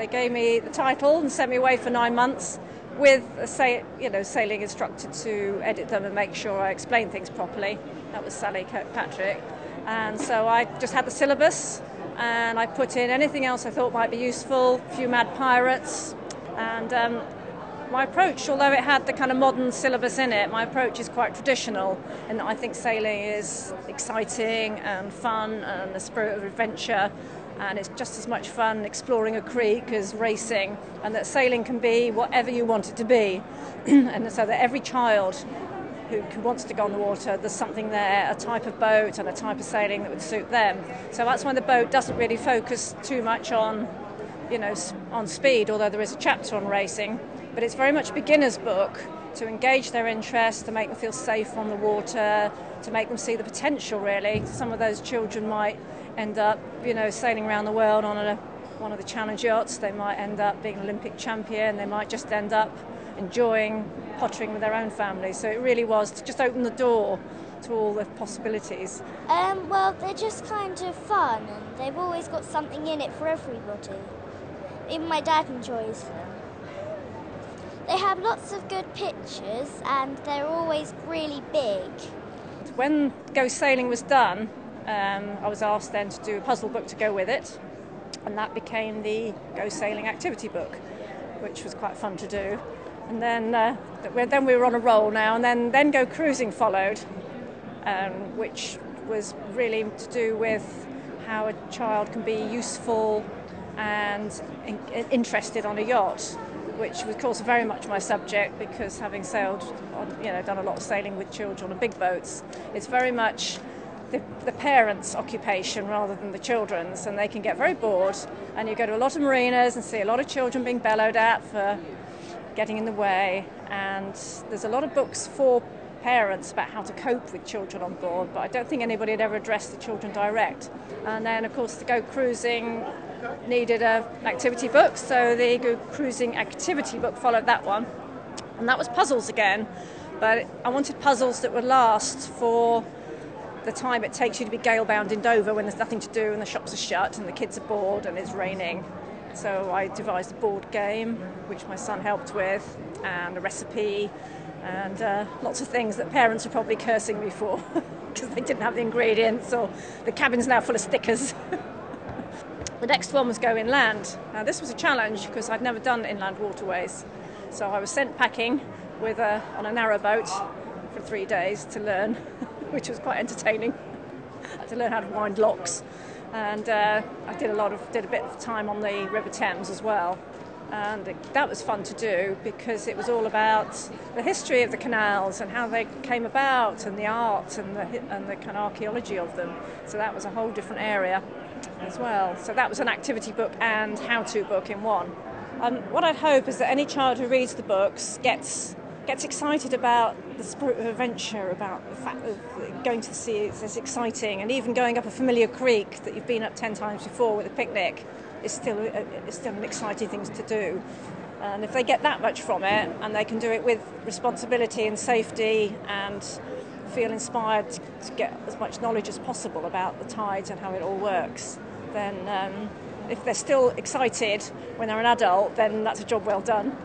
They gave me the title and sent me away for 9 months with a sailing instructor to edit them and make sure I explained things properly. That was Sally Kirkpatrick. And so I just had the syllabus and I put in anything else I thought might be useful, a few mad pirates. And my approach, although it had the kind of modern syllabus in it, my approach is quite traditional. And I think sailing is exciting and fun and the spirit of adventure. And it's just as much fun exploring a creek as racing, and that sailing can be whatever you want it to be. And so that every child who wants to go on the water, there's something there, a type of boat and a type of sailing that would suit them. So that's why the boat doesn't really focus too much on, on speed, although there is a chapter on racing. But it's very much a beginner's book to engage their interest, to make them feel safe on the water, to make them see the potential, really. Some of those children might end up, sailing around the world on one of the challenge yachts. They might end up being an Olympic champion. They might just end up enjoying pottering with their own families. So it really was to just open the door to all the possibilities. Well, they're just kind of fun, and they've always got something in it for everybody. Even my dad enjoys them. They have lots of good pictures, and they're always really big. When Go Sailing was done, I was asked then to do a puzzle book to go with it, and that became the Go Sailing activity book, which was quite fun to do. And then we were on a roll now, and then Go Cruising followed, which was really to do with how a child can be useful and interested on a yacht, which was, of course, very much my subject, because having sailed, done a lot of sailing with children on big boats, it's very much the parents' occupation rather than the children's, and they can get very bored. And you go to a lot of marinas and see a lot of children being bellowed at for getting in the way, and there's a lot of books for parents about how to cope with children on board, but I don't think anybody had ever addressed the children direct. And then, of course, the Go Cruising needed an activity book, so the Go Cruising activity book followed that one, and that was puzzles again, but I wanted puzzles that would last for the time it takes you to be gale-bound in Dover when there's nothing to do and the shops are shut and the kids are bored and it's raining. So I devised a board game, which my son helped with, and a recipe, and lots of things that parents are probably cursing me for because they didn't have the ingredients, or the cabin's now full of stickers. The next one was Go Inland. Now this was a challenge because I'd never done inland waterways. So I was sent packing on a narrow boat for 3 days to learn, which was quite entertaining. I had to learn how to wind locks, and I did a bit of time on the River Thames as well, and that was fun to do because it was all about the history of the canals and how they came about, and the art and the kind of archaeology of them. So that was a whole different area as well. So that was an activity book and how-to book in one. What I'd hope is that any child who reads the books gets excited about the spirit of adventure, about the fact that going to the sea is exciting, and even going up a familiar creek that you've been up 10 times before with a picnic is still an exciting thing to do. And if they get that much from it, and they can do it with responsibility and safety, and feel inspired to get as much knowledge as possible about the tides and how it all works, then if they're still excited when they're an adult, then that's a job well done.